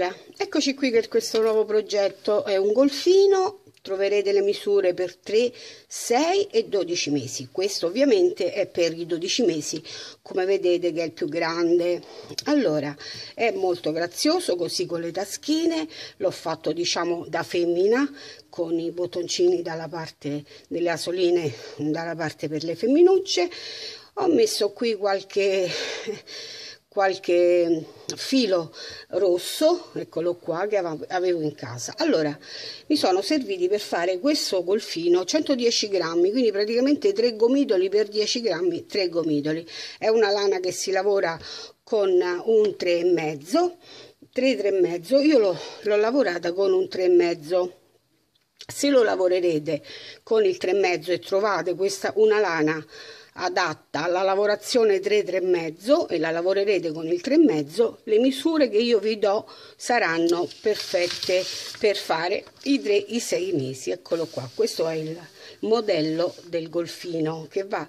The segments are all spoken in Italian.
Allora, eccoci qui per questo nuovo progetto, è un golfino, troverete le misure per 3, 6 e 12 mesi, questo ovviamente è per i 12 mesi, come vedete che è il più grande. Allora, è molto grazioso così con le taschine, l'ho fatto diciamo da femmina, con i bottoncini dalla parte delle asoline, dalla parte per le femminucce, ho messo qui qualche filo rosso, eccolo qua, che avevo in casa. Allora mi sono serviti per fare questo golfino 110 grammi, quindi praticamente 3 gomidoli per 10 grammi 3 gomidoli. È una lana che si lavora con un 3,5, io l'ho lavorata con un 3,5. Se lo lavorerete con il 3,5 e trovate questa una lana adatta alla lavorazione 3,5 e la lavorerete con il 3,5, le misure che io vi do saranno perfette per fare i 3, i 6 mesi. Eccolo qua, questo è il modello del golfino che va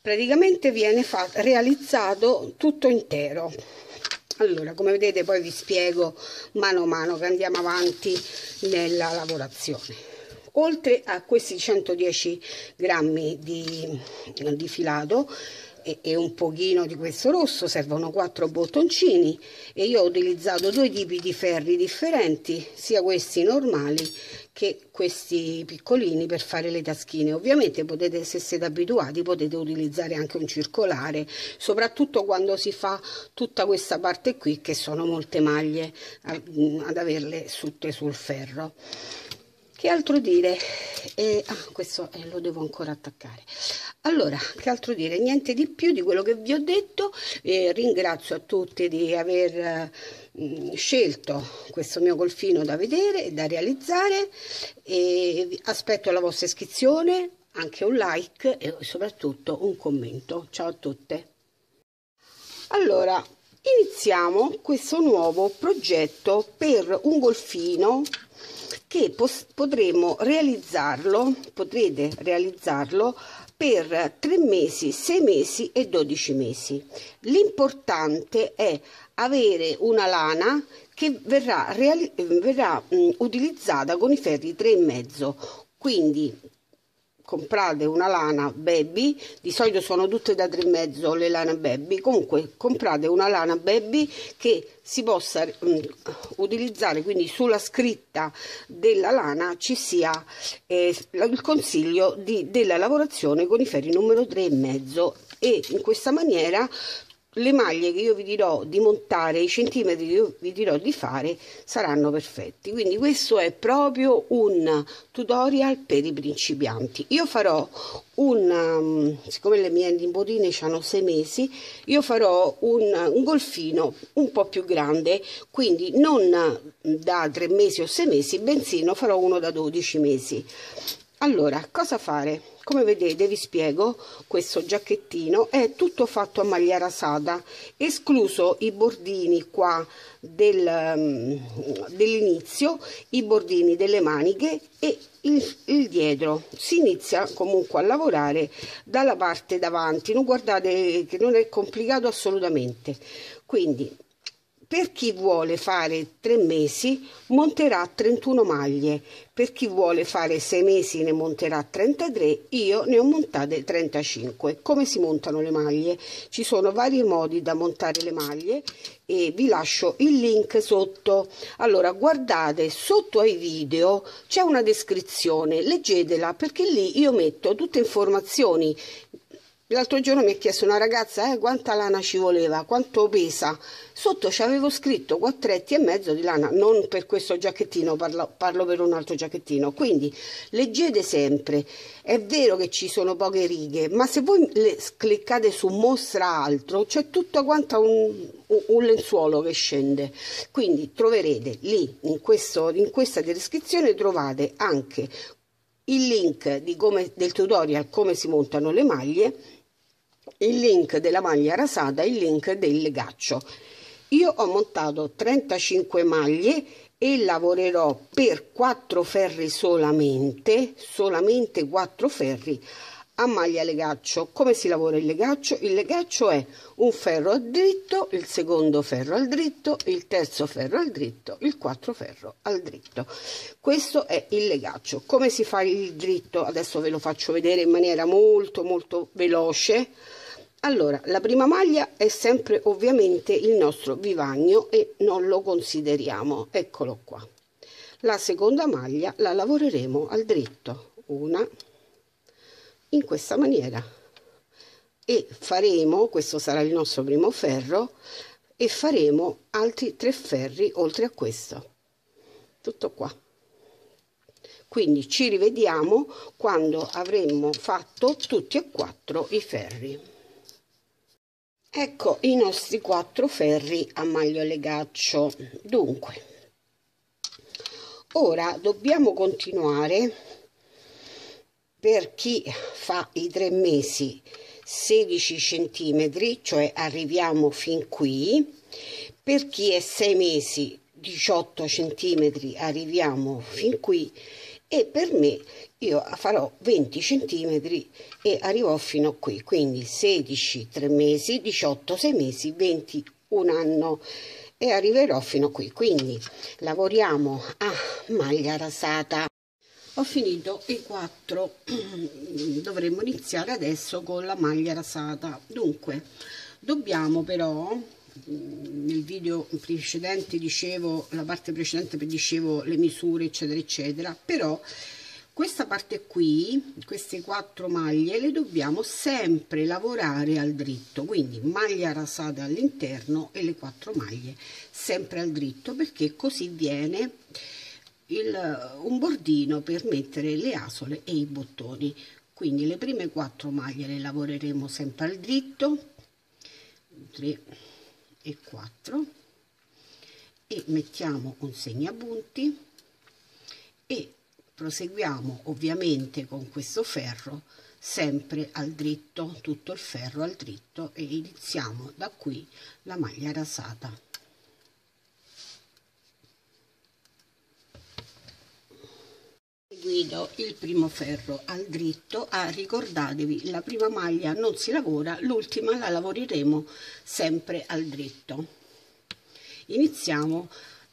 praticamente viene realizzato tutto intero. Allora, come vedete, poi vi spiego mano a mano che andiamo avanti nella lavorazione. Oltre a questi 110 grammi di filato e un pochino di questo rosso, servono 4 bottoncini e io ho utilizzato 2 tipi di ferri differenti, sia questi normali che questi piccolini per fare le taschine. Ovviamente potete, se siete abituati, potete utilizzare anche un circolare, soprattutto quando si fa tutta questa parte qui, che sono molte maglie ad averle sutte sul ferro. Che altro dire? Questo lo devo ancora attaccare. Allora, che altro dire? Niente di più di quello che vi ho detto. Ringrazio a tutti di aver scelto questo mio golfino da vedere e da realizzare. Aspetto la vostra iscrizione, anche un like e soprattutto un commento. Ciao a tutte. Allora, iniziamo questo nuovo progetto per un golfino che potrete realizzarlo per 3 mesi, 6 mesi e 12 mesi. L'importante è avere una lana che verrà utilizzata con i ferri 3,5, quindi comprate una lana baby, di solito sono tutte da 3,5 le lana baby, comunque comprate una lana baby che si possa utilizzare, quindi sulla scritta della lana ci sia il consiglio della lavorazione con i ferri numero 3,5, e in questa maniera le maglie che io vi dirò di montare, i centimetri che io vi dirò di fare saranno perfetti. Quindi questo è proprio un tutorial per i principianti. Io farò siccome le mie nipotine hanno 6 mesi, io farò un golfino un po' più grande, quindi non da 3 mesi o 6 mesi, bensì ne farò uno da 12 mesi. Allora, cosa fare? Come vedete, vi spiego, questo giacchettino è tutto fatto a maglia rasata, escluso i bordini qua dell'inizio, i bordini delle maniche e il dietro. Si inizia comunque a lavorare dalla parte davanti, non guardate che non è complicato assolutamente. Quindi, per chi vuole fare 3 mesi monterà 31 maglie, per chi vuole fare 6 mesi ne monterà 33, io ne ho montate 35. Come si montano le maglie? Ci sono vari modi da montare le maglie e vi lascio il link sotto. Allora, guardate sotto ai video, c'è una descrizione, leggetela, perché lì io metto tutte informazioni. L'altro giorno mi ha chiesto una ragazza quanta lana ci voleva, quanto pesa. Sotto ci avevo scritto 4,5 di lana, non per questo giacchettino, parlo per un altro giacchettino. Quindi leggete sempre, è vero che ci sono poche righe, ma se voi cliccate su mostra altro c'è tutta quanta un lenzuolo che scende. Quindi troverete lì, in questa descrizione trovate anche il link del tutorial come si montano le maglie, il link della maglia rasata, il link del legaccio. Io ho montato 35 maglie e lavorerò per 4 ferri solamente, 4 ferri a maglia legaccio. Come si lavora il legaccio? Il legaccio è un ferro al dritto, il secondo ferro al dritto, il terzo ferro al dritto, il quarto ferro al dritto. Questo è il legaccio. Come si fa il dritto? Adesso ve lo faccio vedere in maniera molto veloce. Allora, la prima maglia è sempre ovviamente il nostro vivagno e non lo consideriamo, eccolo qua. La seconda maglia la lavoreremo al dritto, una in questa maniera, e faremo, questo sarà il nostro primo ferro, e faremo altri 3 ferri oltre a questo, tutto qua. Quindi ci rivediamo quando avremo fatto tutti e 4 i ferri. Ecco i nostri 4 ferri a maglia legaccio. Dunque, ora dobbiamo continuare. Per chi fa i 3 mesi 16 cm, cioè arriviamo fin qui. Per chi è 6 mesi 18 cm, arriviamo fin qui. E per me, io farò 20 cm e arrivò fino a qui, quindi 16 3 mesi, 18 6 mesi, 20 un anno, e arriverò fino a qui. Quindi lavoriamo a maglia rasata. Ho finito i 4, dovremmo iniziare adesso con la maglia rasata. Dunque, dobbiamo però, nel video precedente dicevo, la parte precedente dicevo le misure eccetera eccetera, però questa parte qui, queste 4 maglie le dobbiamo sempre lavorare al dritto, quindi maglia rasata all'interno e le 4 maglie sempre al dritto, perché così viene un bordino per mettere le asole e i bottoni. Quindi le prime 4 maglie le lavoreremo sempre al dritto, 3 e 4, e mettiamo un segnapunti e proseguiamo ovviamente con questo ferro sempre al dritto, tutto il ferro al dritto, e iniziamo da qui la maglia rasata. Seguido il primo ferro al dritto. Ricordatevi, la prima maglia non si lavora, l'ultima la lavoreremo sempre al dritto. Iniziamo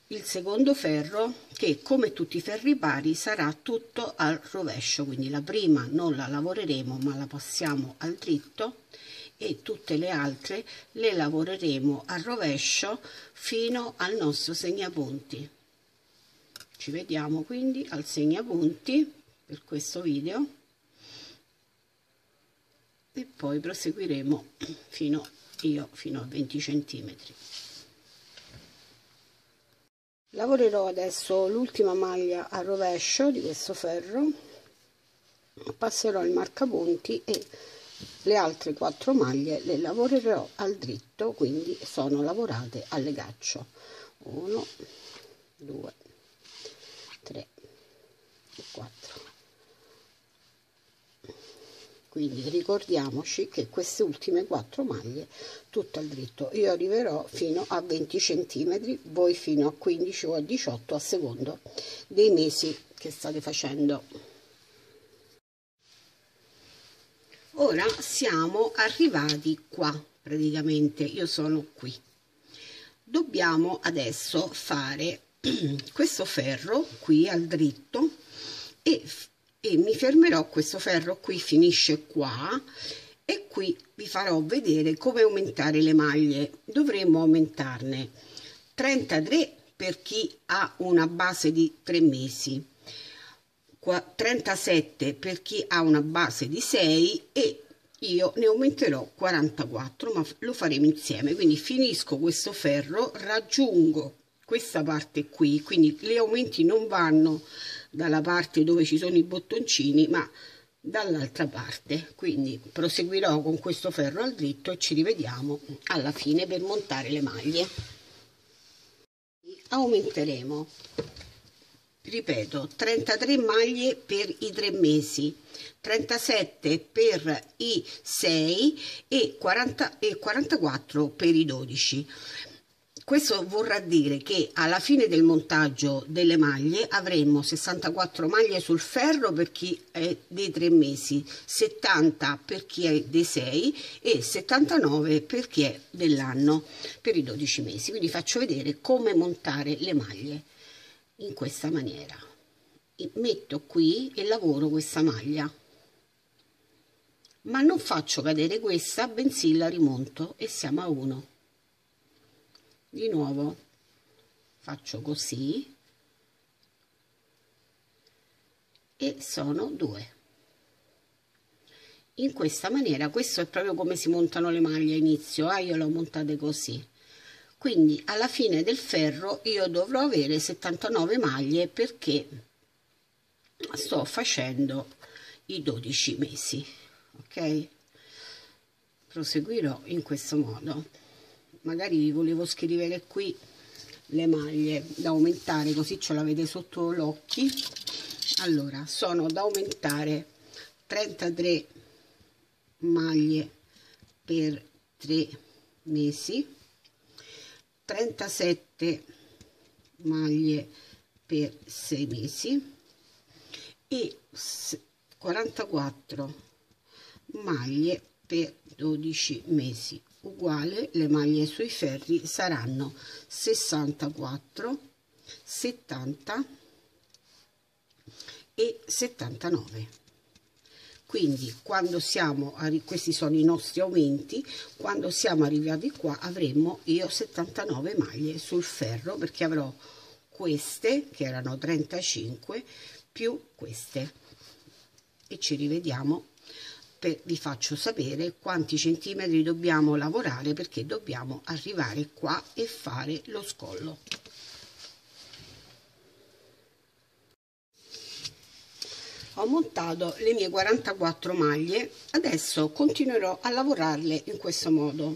il secondo ferro, che come tutti i ferri pari sarà tutto al rovescio, quindi la prima non la lavoreremo ma la passiamo al dritto, e tutte le altre le lavoreremo al rovescio fino al nostro segnapunti. Ci vediamo quindi al segnapunti per questo video e poi proseguiremo fino a 20 centimetri. Lavorerò adesso l'ultima maglia al rovescio di questo ferro, passerò il marcapunti e le altre 4 maglie le lavorerò al dritto, quindi sono lavorate al legaccio. 1, 2, 3 e 4. Quindi ricordiamoci che queste ultime 4 maglie tutto al dritto. Io arriverò fino a 20 cm, voi fino a 15 o a 18 a secondo dei mesi che state facendo. Ora siamo arrivati qua, praticamente io sono qui. Dobbiamo adesso fare questo ferro qui al dritto e mi fermerò. Questo ferro qui finisce qua e qui vi farò vedere come aumentare le maglie. Dovremo aumentarne 33 per chi ha una base di 3 mesi, 37 per chi ha una base di 6, e io ne aumenterò 44, ma lo faremo insieme. Quindi finisco questo ferro, raggiungo questa parte qui, quindi gli aumenti non vanno dalla parte dove ci sono i bottoncini ma dall'altra parte. Quindi proseguirò con questo ferro al dritto e ci rivediamo alla fine per montare le maglie. Aumenteremo, ripeto, 33 maglie per i 3 mesi, 37 per i 6 e 44 per i 12. Questo vorrà dire che alla fine del montaggio delle maglie avremo 64 maglie sul ferro per chi è dei 3 mesi, 70 per chi è dei 6 e 79 per chi è dell'anno, per i 12 mesi. Quindi faccio vedere come montare le maglie in questa maniera. Metto qui e lavoro questa maglia, ma non faccio cadere questa, bensì la rimonto e siamo a 1. Di nuovo faccio così e sono 2. In questa maniera, questo è proprio come si montano le maglie all'inizio, io le ho montate così. Quindi alla fine del ferro io dovrò avere 79 maglie perché sto facendo i 12 mesi, ok? Proseguirò in questo modo. Magari vi volevo scrivere qui le maglie da aumentare, così ce l'avete sotto gli occhi. Allora, sono da aumentare 33 maglie per 3 mesi, 37 maglie per 6 mesi e 44 maglie per 12 mesi. Uguale, le maglie sui ferri saranno 64, 70 e 79. Quindi quando siamo questi sono i nostri aumenti, quando siamo arrivati qua avremo io 79 maglie sul ferro, perché avrò queste che erano 35 più queste. E ci rivediamo. Vi faccio sapere quanti centimetri dobbiamo lavorare perché dobbiamo arrivare qua e fare lo scollo. Ho montato le mie 44 maglie, adesso continuerò a lavorarle in questo modo.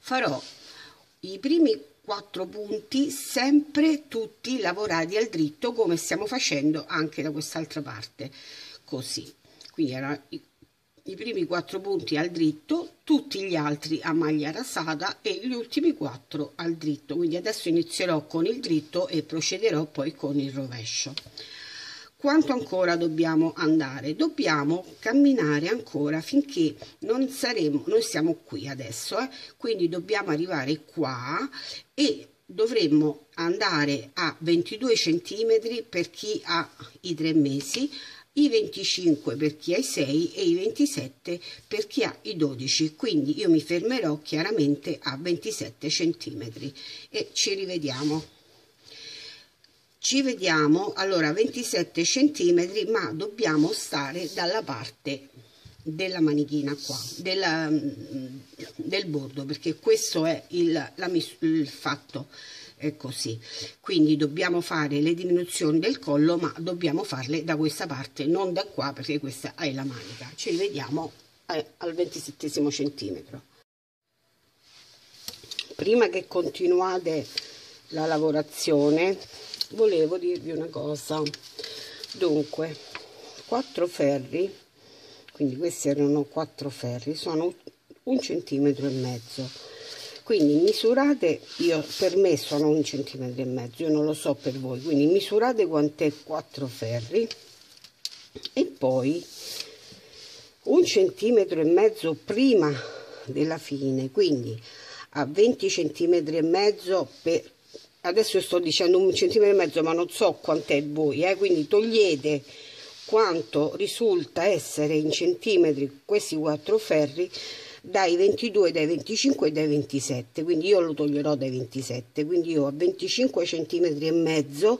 Farò i primi 4 punti sempre tutti lavorati al dritto, come stiamo facendo anche da quest'altra parte, così. Quindi erano i primi 4 punti al dritto, tutti gli altri a maglia rasata e gli ultimi 4 al dritto. Quindi adesso inizierò con il dritto e procederò poi con il rovescio. Quanto ancora dobbiamo andare? Dobbiamo camminare ancora finché non saremo, noi siamo qui adesso, quindi dobbiamo arrivare qua e dovremmo andare a 22 centimetri per chi ha i 3 mesi, i 25 per chi ha i 6 e i 27 per chi ha i 12, quindi io mi fermerò chiaramente a 27 centimetri e ci rivediamo. Ci vediamo allora 27 centimetri, ma dobbiamo stare dalla parte della manichina qua, del bordo, perché questo è il fatto. È così, quindi dobbiamo fare le diminuzioni del collo, ma dobbiamo farle da questa parte, non da qua, perché questa è la manica. Ci vediamo al 27° centimetro. Prima che continuate la lavorazione volevo dirvi una cosa. Dunque, 4 ferri, quindi questi erano 4 ferri, sono 1,5 cm. Quindi misurate, io per me sono 1,5 cm, io non lo so per voi, quindi misurate quant'è 4 ferri e poi 1,5 cm prima della fine, quindi a 20,5 cm per, adesso io sto dicendo 1,5 cm, ma non so quant'è voi, quindi togliete quanto risulta essere in centimetri questi 4 ferri dai 22, dai 25 e dai 27, quindi io lo toglierò dai 27, quindi io a 25,5 cm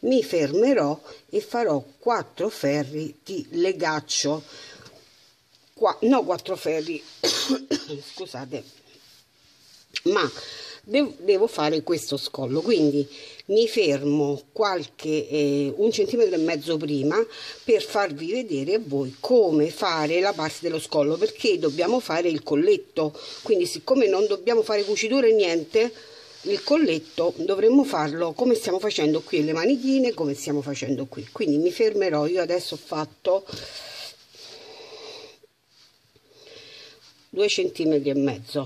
mi fermerò e farò 4 ferri di legaccio qua, no, 4 ferri scusate, ma devo fare questo scollo, quindi mi fermo qualche 1,5 cm prima per farvi vedere a voi come fare la parte dello scollo, perché dobbiamo fare il colletto, quindi siccome non dobbiamo fare cuciture niente, il colletto dovremmo farlo come stiamo facendo qui le manichine, come stiamo facendo qui. Quindi mi fermerò, io adesso ho fatto 2,5 cm,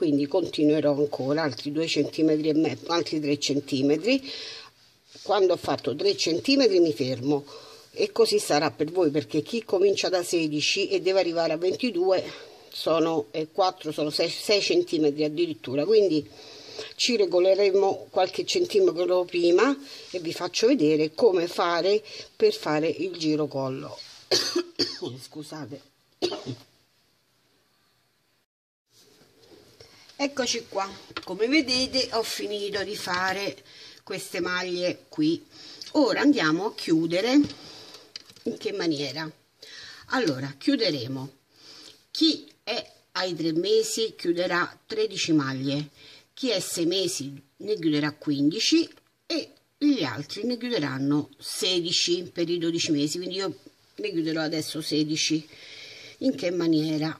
quindi continuerò ancora altri 2 centimetri e mezzo, altri 3 centimetri. Quando ho fatto 3 centimetri mi fermo, e così sarà per voi, perché chi comincia da 16 e deve arrivare a 22 sono 6 centimetri addirittura, quindi ci regoleremo qualche centimetro prima e vi faccio vedere come fare per fare il giro collo. Scusate. Eccoci qua, come vedete ho finito di fare queste maglie qui. Ora andiamo a chiudere. In che maniera? Allora, chiuderemo, chi è ai 3 mesi chiuderà 13 maglie, chi è 6 mesi ne chiuderà 15 e gli altri ne chiuderanno 16 per i 12 mesi, quindi io ne chiuderò adesso 16. In che maniera?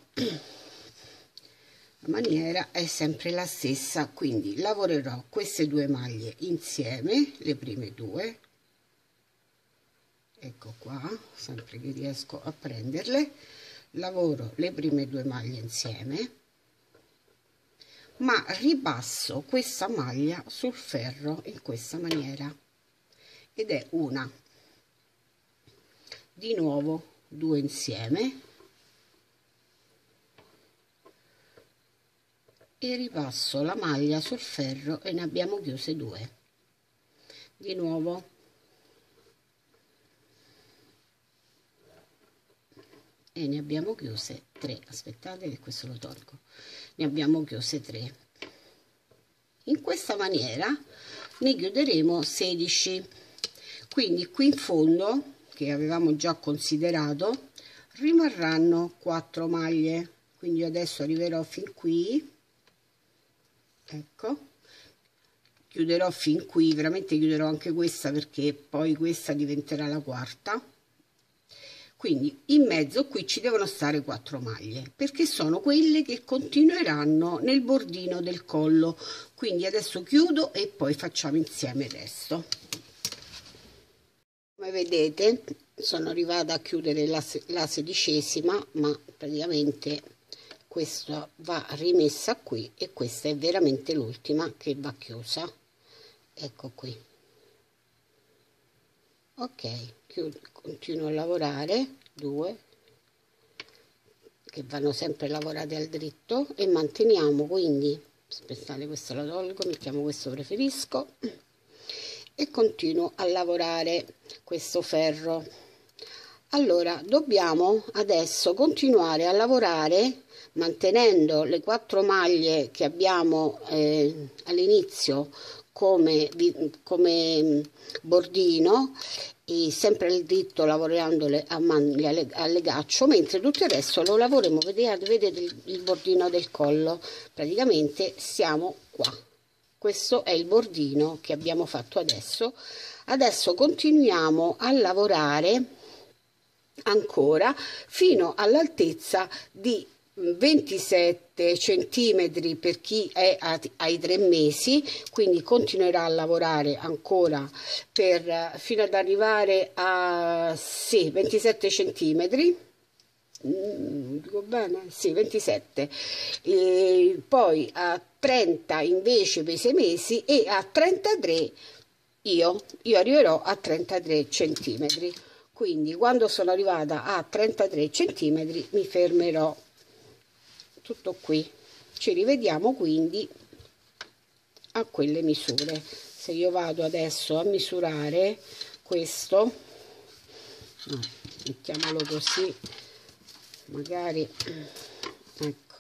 La maniera è sempre la stessa, quindi lavorerò queste 2 maglie insieme, le prime 2, ecco qua, sempre che riesco a prenderle, lavoro le prime 2 maglie insieme, ma ripasso questa maglia sul ferro in questa maniera, ed è una, di nuovo 2 insieme, e ripasso la maglia sul ferro e ne abbiamo chiuse 2, di nuovo, e ne abbiamo chiuse 3. Aspettate che questo lo tolgo. Ne abbiamo chiuse 3. In questa maniera ne chiuderemo 16, quindi qui in fondo, che avevamo già considerato, rimarranno 4 maglie, quindi adesso arriverò fin qui, ecco, chiuderò fin qui, veramente chiuderò anche questa, perché poi questa diventerà la quarta, quindi in mezzo qui ci devono stare 4 maglie, perché sono quelle che continueranno nel bordino del collo, quindi adesso chiudo e poi facciamo insieme il resto. Come vedete sono arrivata a chiudere la 16ª, ma praticamente questa va rimessa qui e questa è veramente l'ultima che va chiusa, ecco qui. Ok, continuo a lavorare 2 che vanno sempre lavorate al dritto e manteniamo, quindi aspettate, questo lo tolgo, mettiamo questo preferisco, e continuo a lavorare questo ferro. Allora dobbiamo adesso continuare a lavorare mantenendo le 4 maglie che abbiamo all'inizio come bordino, e sempre al dritto lavorandole a maniglia a legaccio, mentre tutto il resto lo lavoreremo. Vedete il bordino del collo, praticamente siamo qua, questo è il bordino che abbiamo fatto adesso. Adesso continuiamo a lavorare ancora fino all'altezza di 27 centimetri per chi è ai 3 mesi, quindi continuerà a lavorare ancora fino ad arrivare a 27 centimetri, dico bene? Sì, 27, e poi a 30 invece per i 6 mesi, e a 33 io arriverò a 33 centimetri, quindi quando sono arrivata a 33 centimetri mi fermerò. Tutto qui, ci rivediamo quindi a quelle misure. Se io vado adesso a misurare questo, mettiamolo così, magari, ecco,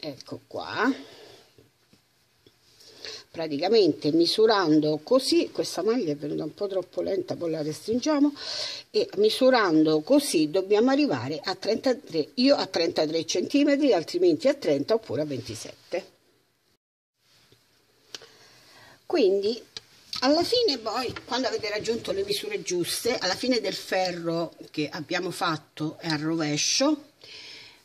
ecco qua, praticamente misurando così, questa maglia è venuta un po' troppo lenta, poi la restringiamo, e misurando così dobbiamo arrivare a 33, io a 33 centimetri, altrimenti a 30 oppure a 27. Quindi alla fine, poi quando avete raggiunto le misure giuste, alla fine del ferro che abbiamo fatto è al rovescio,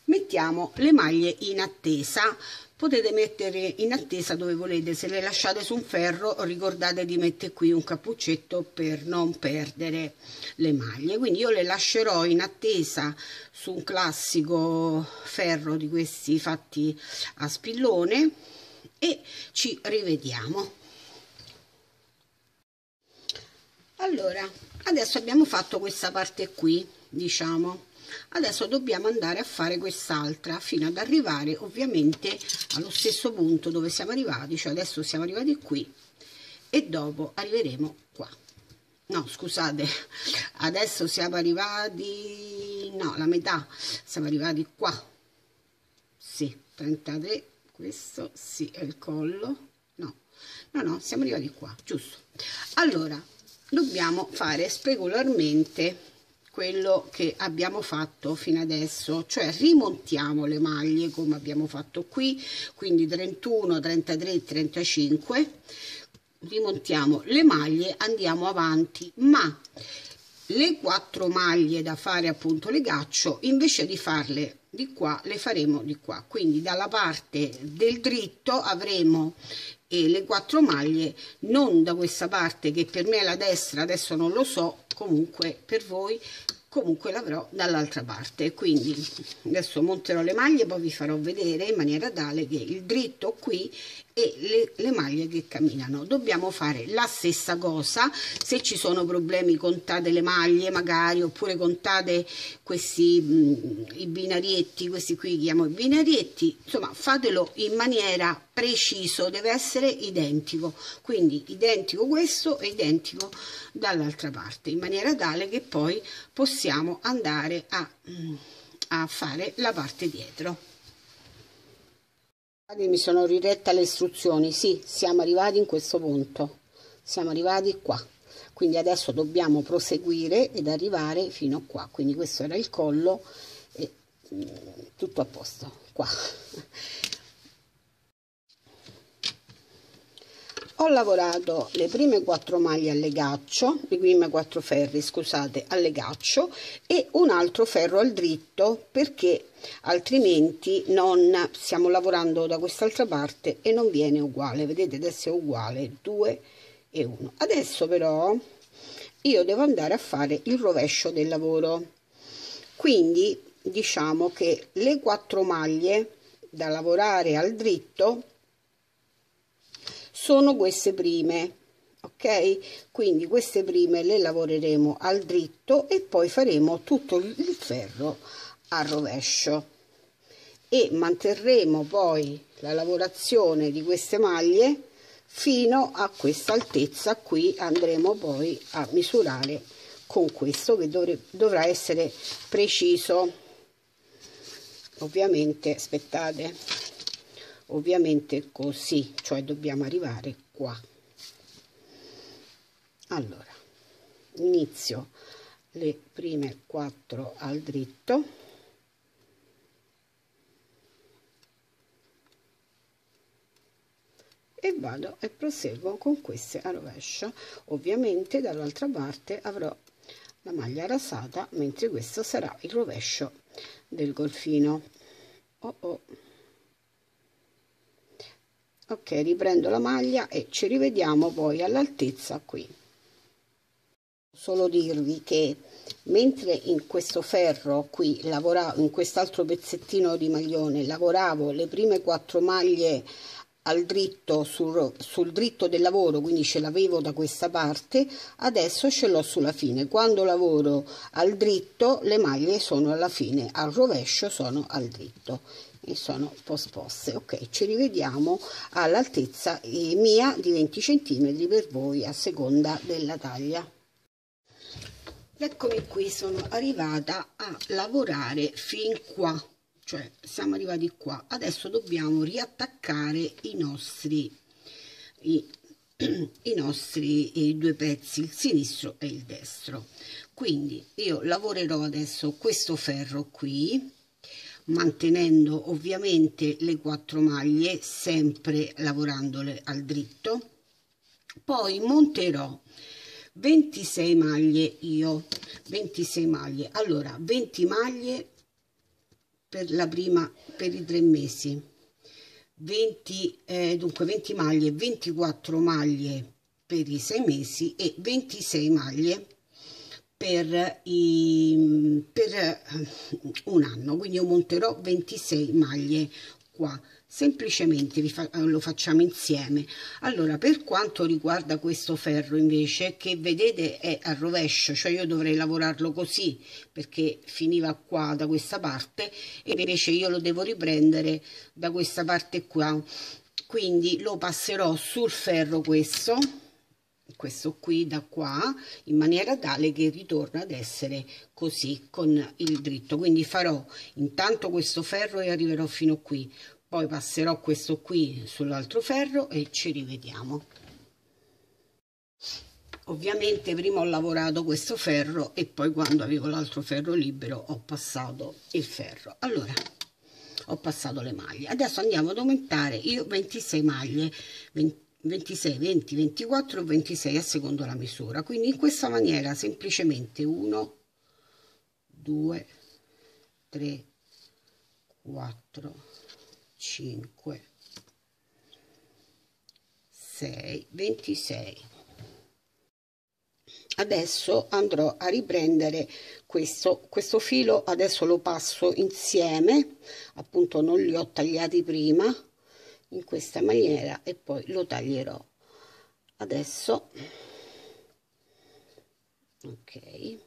mettiamo le maglie in attesa. Potete mettere in attesa dove volete, se le lasciate su un ferro ricordate di mettere qui un cappuccetto per non perdere le maglie. Quindi io le lascerò in attesa su un classico ferro di questi fatti a spillone e ci rivediamo. Allora, adesso abbiamo fatto questa parte qui, diciamo. Adesso dobbiamo andare a fare quest'altra fino ad arrivare ovviamente allo stesso punto dove siamo arrivati, cioè adesso siamo arrivati qui e dopo arriveremo qua. No, scusate, adesso siamo arrivati, no, la metà, siamo arrivati qua, sì, 33, questo sì, è il collo, no, siamo arrivati qua, giusto. Allora dobbiamo fare specularmente quello che abbiamo fatto fino adesso, cioè rimontiamo le maglie come abbiamo fatto qui, quindi 31, 33, 35, rimontiamo le maglie, andiamo avanti, ma le 4 maglie da fare appunto legaccio, invece di farle di qua le faremo di qua, quindi dalla parte del dritto avremo le 4 maglie, non da questa parte che per me è la destra, adesso non lo so, comunque per voi comunque l'avrò dall'altra parte. Quindi adesso monterò le maglie, poi vi farò vedere in maniera tale che il dritto qui e le maglie che camminano. Dobbiamo fare la stessa cosa, se ci sono problemi contate le maglie magari, oppure contate questi i binarietti, questi qui chiamo i binarietti, insomma fatelo in maniera preciso, deve essere identico, quindi identico questo e identico dall'altra parte, in maniera tale che poi possiamo andare a fare la parte dietro. Mi sono riretta le istruzioni, sì, siamo arrivati in questo punto, siamo arrivati qua, quindi adesso dobbiamo proseguire ed arrivare fino a qua, quindi questo era il collo e tutto a posto qua. Ho lavorato le prime 4 maglie a legaccio, le prime 4 ferri, scusate, a legaccio e un altro ferro al dritto, perché altrimenti non stiamo lavorando da quest'altra parte e non viene uguale, vedete adesso è uguale 2 e 1. Adesso però io devo andare a fare il rovescio del lavoro, quindi diciamo che le 4 maglie da lavorare al dritto sono queste prime, ok? Quindi queste prime le lavoreremo al dritto e poi faremo tutto il ferro al rovescio e manterremo poi la lavorazione di queste maglie fino a questa altezza qui. Andremo poi a misurare con questo che dovrà essere preciso, ovviamente, aspettate, ovviamente così, cioè dobbiamo arrivare qua. Allora inizio le prime 4 al dritto, e vado e proseguo con queste a rovescio. Ovviamente dall'altra parte avrò la maglia rasata, mentre questo sarà il rovescio del golfino. Ok, riprendo la maglia e ci rivediamo poi all'altezza qui. Solo dirvi che mentre in questo ferro qui lavoravo, in quest'altro pezzettino di maglione lavoravo le prime 4 maglie al dritto sul dritto del lavoro, quindi ce l'avevo da questa parte, adesso ce l'ho sulla fine. Quando lavoro al dritto le maglie sono alla fine, al rovescio sono al dritto e sono un po' sposte. Ok, ci rivediamo all'altezza mia di 20 cm per voi a seconda della taglia. Eccomi qui, sono arrivata a lavorare fin qua, cioè siamo arrivati qua. Adesso dobbiamo riattaccare i nostri 2 pezzi, il sinistro e il destro. Quindi io lavorerò adesso questo ferro qui, mantenendo ovviamente le 4 maglie, sempre lavorandole al dritto. Poi monterò 26 maglie, allora 20 maglie per la prima, per i 3 mesi. 20 maglie, 24 maglie per i 6 mesi e 26 maglie per un anno. Quindi io monterò 26 maglie qua, semplicemente lo facciamo insieme. Allora, per quanto riguarda questo ferro invece, che vedete è al rovescio, cioè io dovrei lavorarlo così perché finiva qua da questa parte, e invece io lo devo riprendere da questa parte qua, quindi lo passerò sul ferro questo qui da qua, in maniera tale che ritorna ad essere così con il dritto. Quindi farò intanto questo ferro e arriverò fino qui, poi passerò questo qui sull'altro ferro e ci rivediamo. Ovviamente prima ho lavorato questo ferro e poi, quando avevo l'altro ferro libero, ho passato il ferro. Allora, ho passato le maglie, adesso andiamo ad aumentare. Io 26 maglie, 26, 20, 24 o 26 a seconda la misura, quindi in questa maniera, semplicemente 1, 2, 3, 4, 5, 6, 26. Adesso andrò a riprendere questo filo, adesso lo passo insieme, appunto non li ho tagliati prima, in questa maniera, e poi lo taglierò adesso. Ok,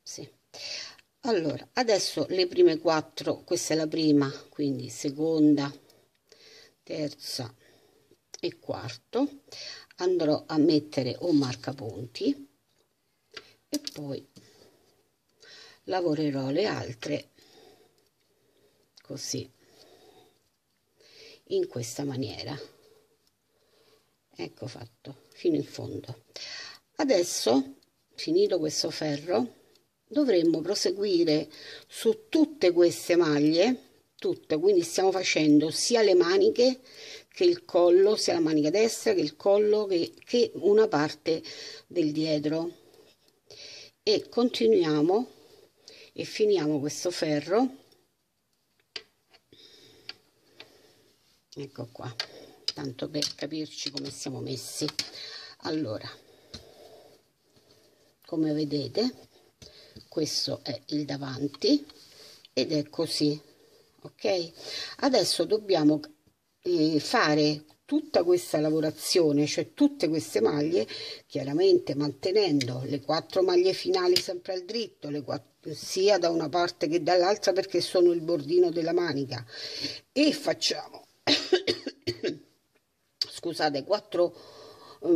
sì. Allora, adesso le prime 4, questa è la prima, quindi seconda, terza e quarto, andrò a mettere un marcapunti e poi lavorerò le altre così, in questa maniera. Ecco fatto fino in fondo. Adesso, finito questo ferro, dovremmo proseguire su tutte queste maglie, tutte, quindi stiamo facendo sia le maniche che il collo, sia la manica destra che il collo che una parte del dietro, e continuiamo e finiamo questo ferro. Ecco qua, tanto per capirci come siamo messi. Allora, come vedete, questo è il davanti ed è così, ok? Adesso dobbiamo fare tutta questa lavorazione, cioè tutte queste maglie, chiaramente mantenendo le 4 maglie finali sempre al dritto, le 4, sia da una parte che dall'altra, perché sono il bordino della manica, e facciamo scusate, 4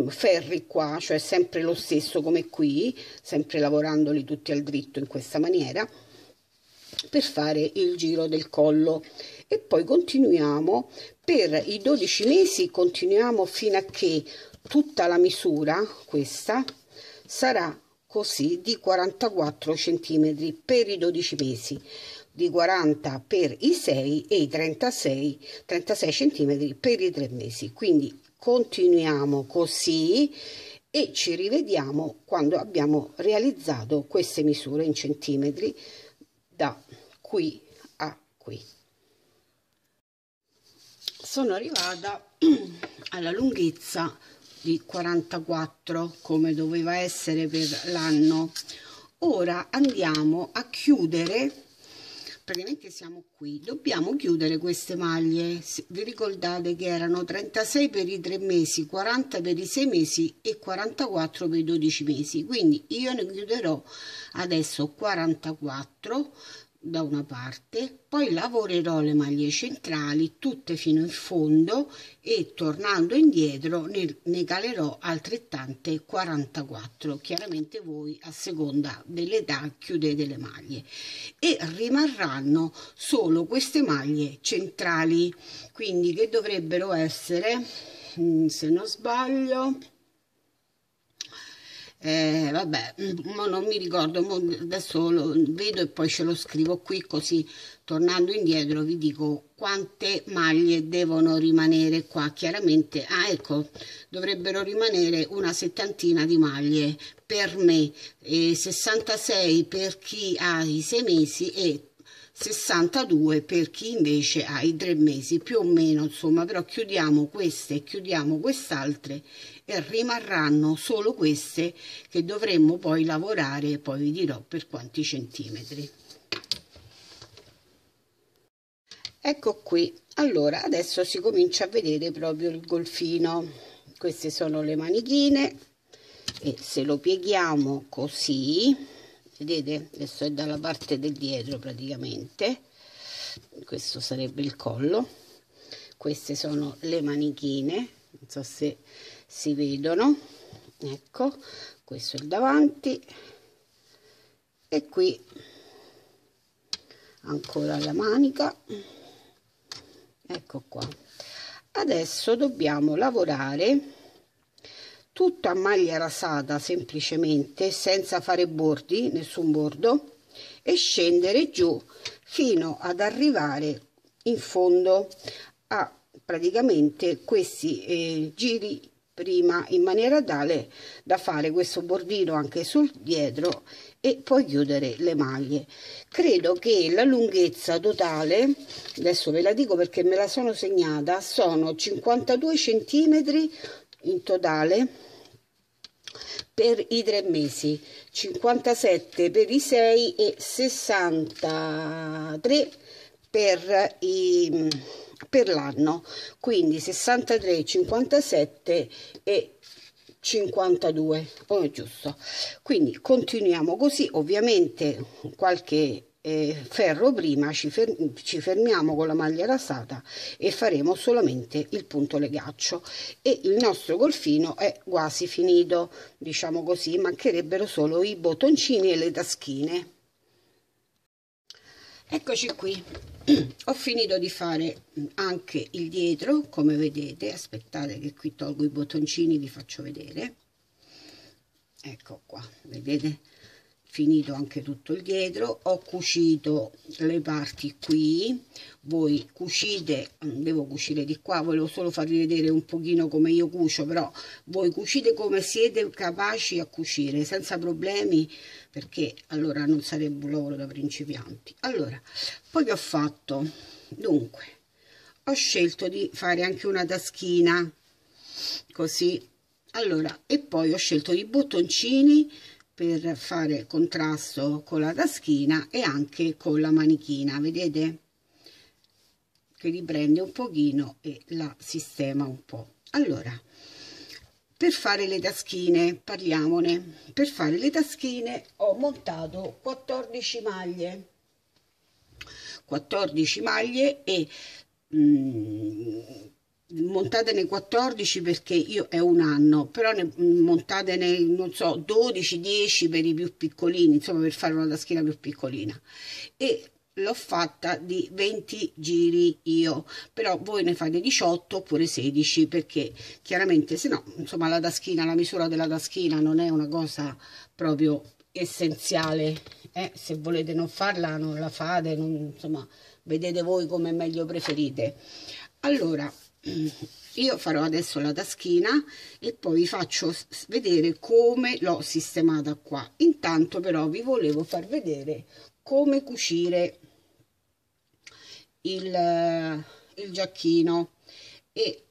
ferri qua, cioè sempre lo stesso come qui, sempre lavorandoli tutti al dritto in questa maniera, per fare il giro del collo. E poi continuiamo per i 12 mesi, continuiamo fino a che tutta la misura, questa, sarà così di 44 centimetri per i 12 mesi, di 40 per i 6 e i 36 centimetri per i 3 mesi. Quindi continuiamo così e ci rivediamo quando abbiamo realizzato queste misure in centimetri da qui a qui. Sono arrivata alla lunghezza di 44, come doveva essere per l'anno. Ora andiamo a chiudere. Praticamente siamo qui, dobbiamo chiudere queste maglie. Vi ricordate che erano 36 per i 3 mesi, 40 per i 6 mesi e 44 per i 12 mesi, quindi io ne chiuderò adesso 44 da una parte, poi lavorerò le maglie centrali tutte fino in fondo e tornando indietro ne calerò altrettante 44. Chiaramente voi, a seconda dell'età, chiudete le maglie e rimarranno solo queste maglie centrali, quindi che dovrebbero essere, se non sbaglio, vabbè, ma non mi ricordo, adesso lo vedo e poi ce lo scrivo qui, così tornando indietro vi dico quante maglie devono rimanere qua. Chiaramente, ecco, dovrebbero rimanere una settantina di maglie per me, 66 per chi ha i 6 mesi e 62 per chi invece ha i 3 mesi, più o meno, insomma. Però chiudiamo queste e chiudiamo quest'altre e rimarranno solo queste che dovremmo poi lavorare, e poi vi dirò per quanti centimetri. Ecco qui. Allora adesso si comincia a vedere proprio il golfino. Queste sono le manichine, e se lo pieghiamo così, vedete, adesso è dalla parte del dietro praticamente, questo sarebbe il collo, queste sono le manichine, non so se si vedono, ecco, questo è il davanti, e qui ancora la manica, ecco qua. Adesso dobbiamo lavorare tutta a maglia rasata, semplicemente, senza fare bordi, nessun bordo, e scendere giù fino ad arrivare in fondo a praticamente questi giri prima, in maniera tale da fare questo bordino anche sul dietro e poi chiudere le maglie. Credo che la lunghezza totale, adesso ve la dico perché me la sono segnata, sono 52 cm in totale per i 3 mesi, 57 per i 6 e 63 per l'anno, quindi 63, 57 e 52, come giusto. Quindi continuiamo così, ovviamente qualche ferro prima ci fermiamo con la maglia rasata e faremo solamente il punto legaccio, e il nostro golfino è quasi finito, diciamo così, mancherebbero solo i bottoncini e le taschine. Eccoci qui, ho finito di fare anche il dietro, come vedete. Aspettate che qui tolgo i bottoncini, vi faccio vedere. Ecco qua, vedete, finito anche tutto il dietro. Ho cucito le parti qui, voi cucite, devo cucire di qua, volevo solo farvi vedere un pochino come io cucio, però voi cucite come siete capaci a cucire senza problemi, perché allora non sarebbe un lavoro da principianti. Allora, poi che ho fatto? Dunque, ho scelto di fare anche una taschina così, allora, e poi ho scelto i bottoncini per fare contrasto con la taschina e anche con la manichina, vedete? Che riprende un pochino e la sistema un po'. Allora, per fare le taschine, parliamone. Per fare le taschine ho montato 14 maglie. 14 maglie e... montatene 14 perché io è un anno, però ne montatene, non so, 12, 10 per i più piccolini, insomma, per fare una taschina più piccolina. E l'ho fatta di 20 giri io, però voi ne fate 18 oppure 16, perché chiaramente se no, insomma, la taschina, la misura della taschina non è una cosa proprio essenziale, se volete non farla non la fate, insomma, vedete voi come meglio preferite. Allora, io farò adesso la taschina e poi vi faccio vedere come l'ho sistemata qua. Intanto però vi volevo far vedere come cucire il giacchino, e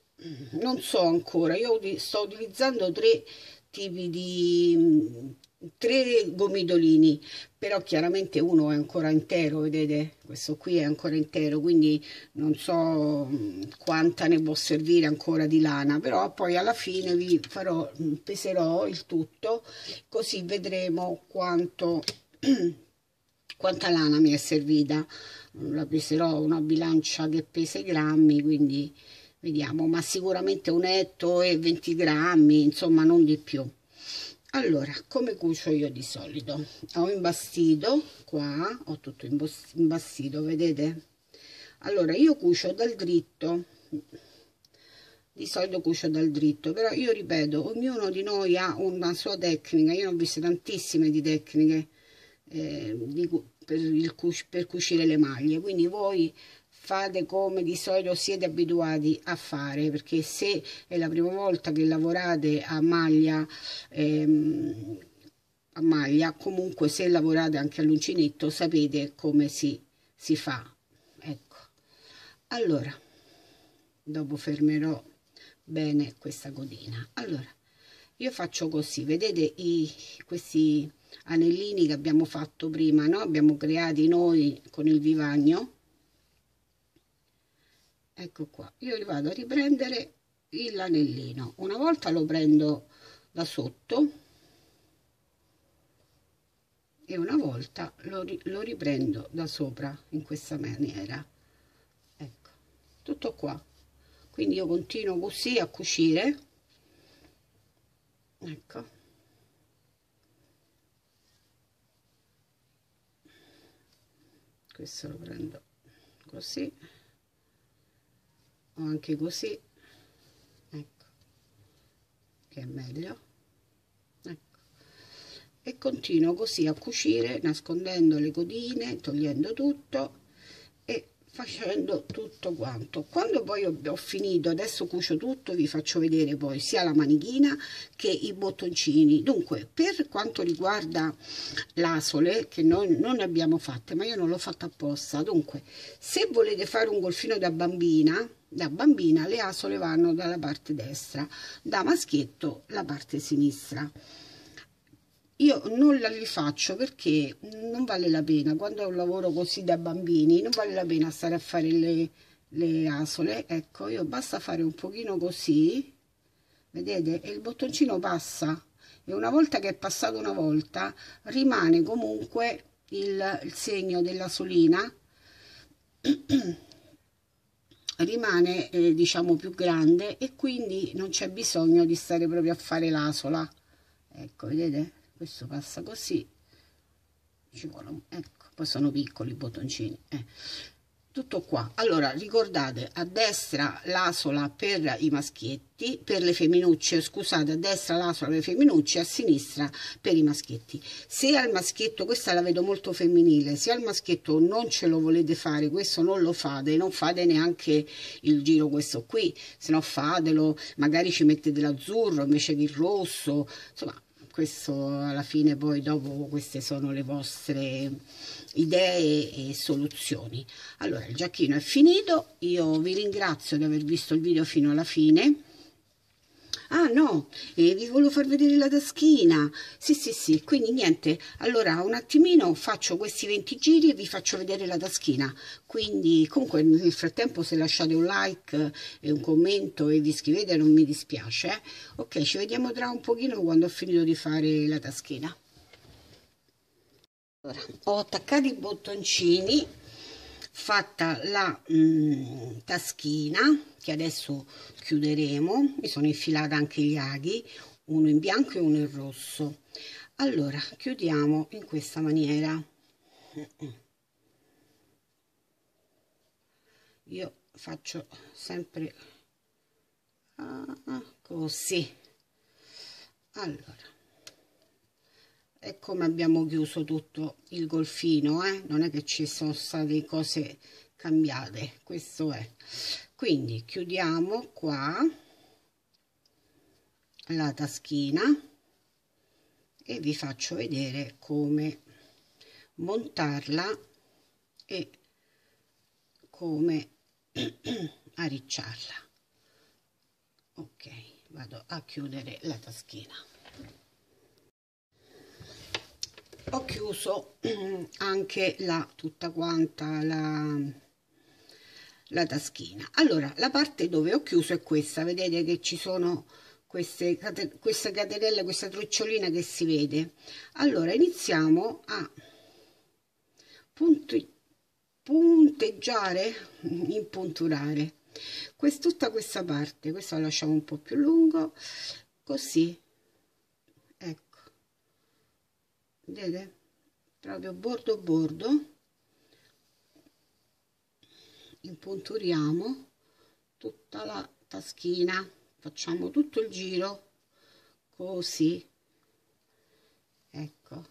non so ancora, io sto utilizzando 3 tipi di 3 gomidolini, però chiaramente uno è ancora intero, vedete, questo qui è ancora intero, quindi non so quanta ne può servire ancora di lana, però poi alla fine vi farò, peserò il tutto, così vedremo quanta lana mi è servita. La peserò, una bilancia che pesa i grammi, quindi vediamo, ma sicuramente 1 etto e 20 grammi, insomma, non di più. Allora, come cucio io di solito? Ho imbastito qua, ho tutto imbastito, vedete? Allora, io cucio dal dritto, di solito cucio dal dritto, però io ripeto, ognuno di noi ha una sua tecnica. Io ne ho viste tantissime di tecniche per cucire le maglie, quindi voi fate come di solito siete abituati a fare, perché se è la prima volta che lavorate a maglia, comunque se lavorate anche all'uncinetto sapete come si si fa, ecco. Allora, dopo fermerò bene questa godina. Allora, io faccio così, vedete questi anellini che abbiamo fatto prima, no? Abbiamo creati noi con il vivagno, ecco qua. Io vado a riprendere l'anellino, una volta lo prendo da sotto e una volta lo riprendo da sopra, in questa maniera, ecco, tutto qua. Quindi io continuo così a cucire, ecco, questo lo prendo così o anche così, ecco, che è meglio, ecco, e continuo così a cucire, nascondendo le godine, togliendo tutto e facendo tutto quanto. Quando poi ho finito, adesso cucio tutto, vi faccio vedere poi sia la manichina che i bottoncini. Dunque, per quanto riguarda l'asole, che noi non abbiamo fatte, ma io non l'ho fatta apposta, dunque se volete fare un golfino da bambina le asole vanno dalla parte destra, da maschietto la parte sinistra. Io non la rifaccio perché non vale la pena, quando è un lavoro così da bambini non vale la pena stare a fare le asole, ecco. Io basta fare un pochino così, vedete, e il bottoncino passa, e una volta che è passato una volta rimane comunque il segno dell'asolina rimane diciamo più grande, e quindi non c'è bisogno di stare proprio a fare l'asola, ecco, vedete? Questo passa così, ci vuole, ecco, poi sono piccoli i bottoncini, tutto qua. Allora ricordate, a destra l'asola per i maschietti, per le femminucce, scusate, a destra l'asola per le femminucce, a sinistra per i maschietti. Se al maschietto, questa la vedo molto femminile, se al maschietto non ce lo volete fare, questo non lo fate, non fate neanche il giro questo qui, se no fatelo, magari ci mettete l'azzurro invece che il rosso, insomma. Questo alla fine poi dopo, queste sono le vostre idee e soluzioni. Allora il giacchino è finito, io vi ringrazio di aver visto il video fino alla fine. Ah no, vi volevo far vedere la taschina, sì, quindi niente, allora un attimino faccio questi 20 giri e vi faccio vedere la taschina. Quindi comunque nel frattempo se lasciate un like e un commento e vi iscrivete non mi dispiace, ok, ci vediamo tra un pochino quando ho finito di fare la taschina. Allora, ho attaccato i bottoncini, fatta la taschina che adesso chiuderemo, mi sono infilata anche gli aghi, uno in bianco e uno in rosso. Allora chiudiamo in questa maniera, io faccio sempre così. Allora è come abbiamo chiuso tutto il golfino, non è che ci sono state cose cambiate, questo è. Quindi chiudiamo qua la taschina e vi faccio vedere come montarla e come arricciarla. Ok, vado a chiudere la taschina. Ho chiuso anche tutta quanta la taschina. Allora la parte dove ho chiuso è questa, vedete che ci sono queste catenelle, questa trucciolina che si vede. Allora iniziamo a impunturare tutta questa parte. Questa la lasciamo un po' più lungo così, vedete, proprio bordo bordo impunturiamo tutta la taschina, facciamo tutto il giro così, ecco.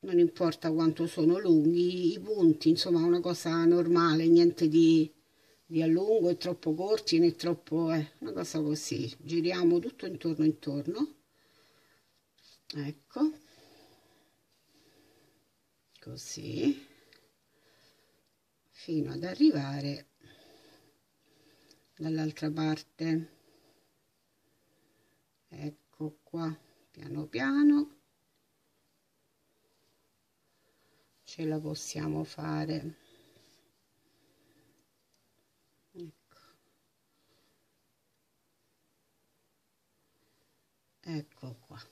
Non importa quanto sono lunghi i punti, insomma una cosa normale, niente di a lungo e troppo corti né troppo, una cosa così. Giriamo tutto intorno, ecco così fino ad arrivare dall'altra parte. Ecco qua, piano piano ce la possiamo fare. Ecco qua.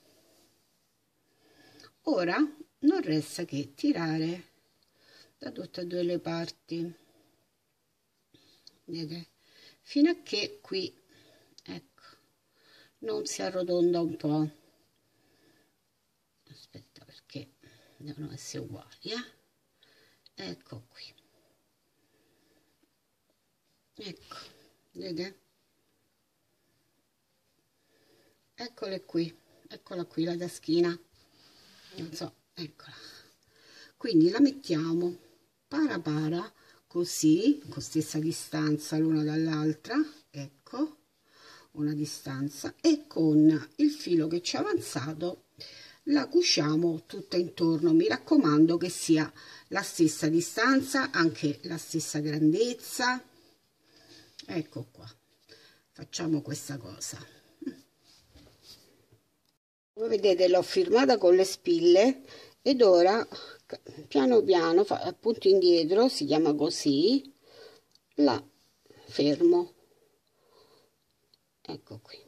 Ora non resta che tirare da tutte e due le parti, vedete, fino a che qui, ecco, non si arrotonda un po'. Aspetta, perché devono essere uguali, ecco qui, ecco, vedete. Eccole qui, eccola qui la taschina, non so, eccola. Quindi la mettiamo para para così, con stessa distanza l'una dall'altra, ecco, una distanza, e con il filo che ci è avanzato la cuciamo tutta intorno. Mi raccomando che sia la stessa distanza, anche la stessa grandezza. Ecco qua, facciamo questa cosa. Come vedete l'ho firmata con le spille ed ora piano piano, appunto indietro, si chiama così, la fermo, ecco qui,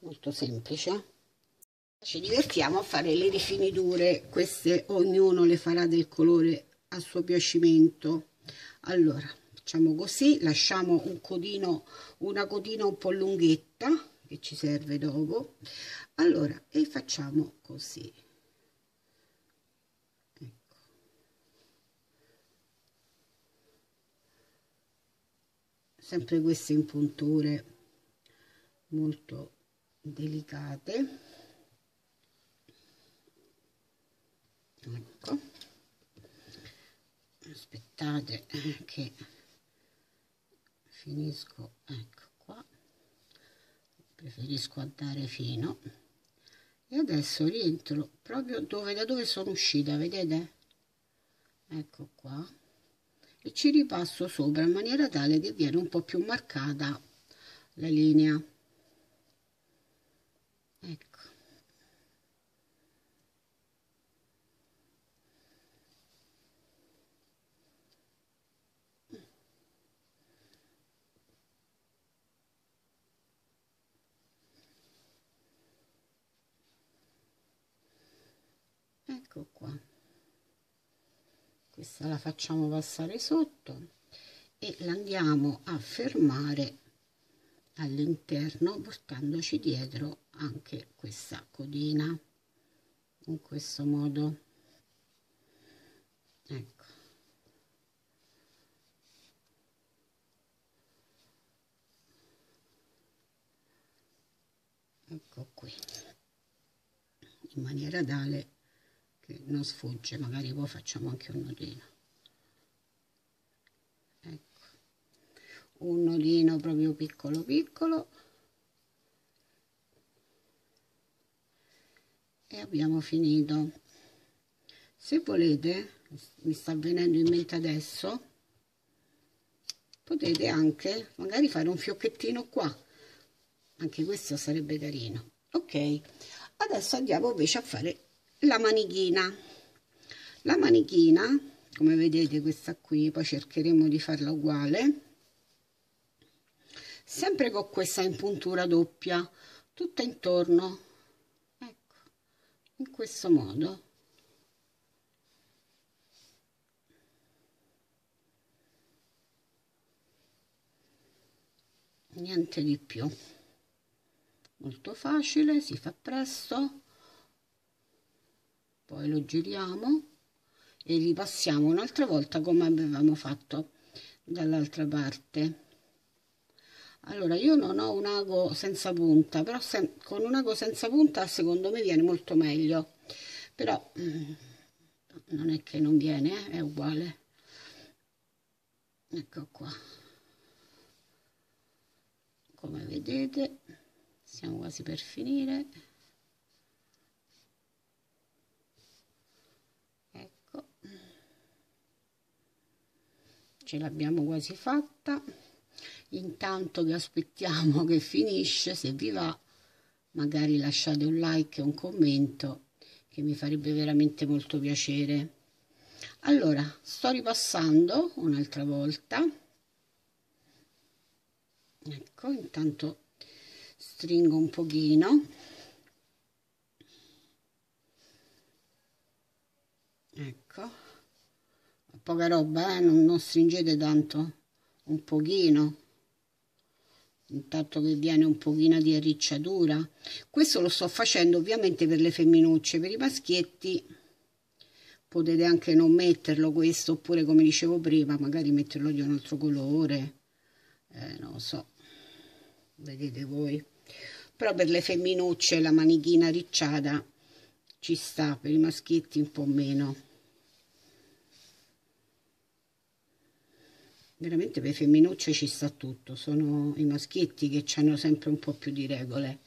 molto semplice. Ci divertiamo a fare le rifiniture, queste ognuno le farà del colore a suo piacimento. Allora facciamo così, lasciamo un codino, una codina un po' lunghetta che ci serve dopo. Allora, e facciamo così, ecco, sempre queste impunture molto delicate, ecco, aspettate che finisco, ecco qua, preferisco andare fino, e adesso rientro proprio dove, da dove sono uscita, vedete, ecco qua, e ci ripasso sopra in maniera tale che viene un po' più marcata la linea, ecco. Ecco qua, questa la facciamo passare sotto e la andiamo a fermare all'interno, portandoci dietro anche questa codina, in questo modo, ecco. Ecco qui, in maniera tale che non sfugge, magari poi facciamo anche un nodino, ecco, un nodino proprio piccolo piccolo, e abbiamo finito. Se volete, mi sta venendo in mente adesso, potete anche magari fare un fiocchettino qua, anche questo sarebbe carino. Ok, adesso andiamo invece a fare la manichina. La manichina, come vedete, questa qui, poi cercheremo di farla uguale, sempre con questa impuntura doppia tutta intorno, ecco, in questo modo, niente di più, molto facile, si fa presto. Poi lo giriamo e ripassiamo un'altra volta come avevamo fatto dall'altra parte. Allora, io non ho un ago senza punta, però con un ago senza punta secondo me viene molto meglio, però non è che non viene, è uguale. Ecco qua, come vedete siamo quasi per finire. ce l'abbiamo quasi fatta. Intanto che aspettiamo che finisce, se vi va magari lasciate un like e un commento che mi farebbe veramente molto piacere. Allora, sto ripassando un'altra volta, ecco, intanto stringo un pochino, ecco, poca roba, non stringete tanto, un pochino, intanto che viene un pochino di arricciatura. Questo lo sto facendo ovviamente per le femminucce, per i maschietti potete anche non metterlo questo, oppure come dicevo prima magari metterlo di un altro colore, non lo so, vedete voi, però per le femminucce la manichina arricciata ci sta, per i maschietti un po' meno. Veramente per femminucce ci sta tutto, sono i maschietti che hanno sempre un po' più di regole.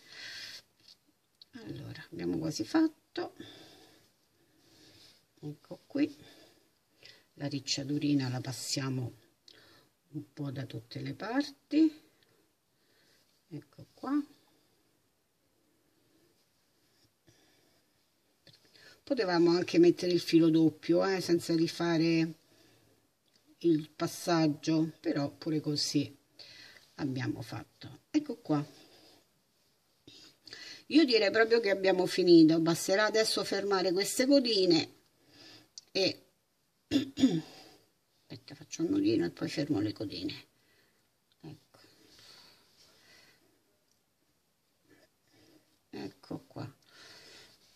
Allora, abbiamo quasi fatto, ecco qui, la ricciaturina la passiamo un po' da tutte le parti, ecco qua. Potevamo anche mettere il filo doppio, senza rifare il passaggio, però pure così abbiamo fatto. Ecco qua, io direi proprio che abbiamo finito, basterà adesso fermare queste codine e aspetta, faccio un nodino e poi fermo le codine, ecco, ecco qua.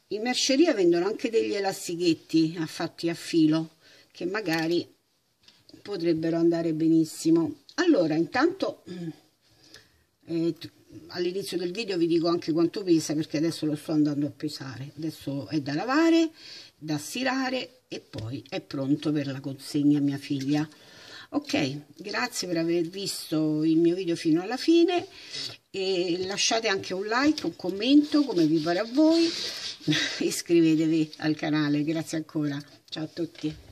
In merceria vendono anche degli elastichetti fatti a filo che magari potrebbero andare benissimo. Allora, intanto all'inizio del video vi dico anche quanto pesa, perché adesso lo sto andando a pesare, adesso è da lavare, da stirare e poi è pronto per la consegna a mia figlia. Ok, grazie per aver visto il mio video fino alla fine e lasciate anche un like, un commento come vi pare a voi, iscrivetevi al canale. Grazie ancora, ciao a tutti.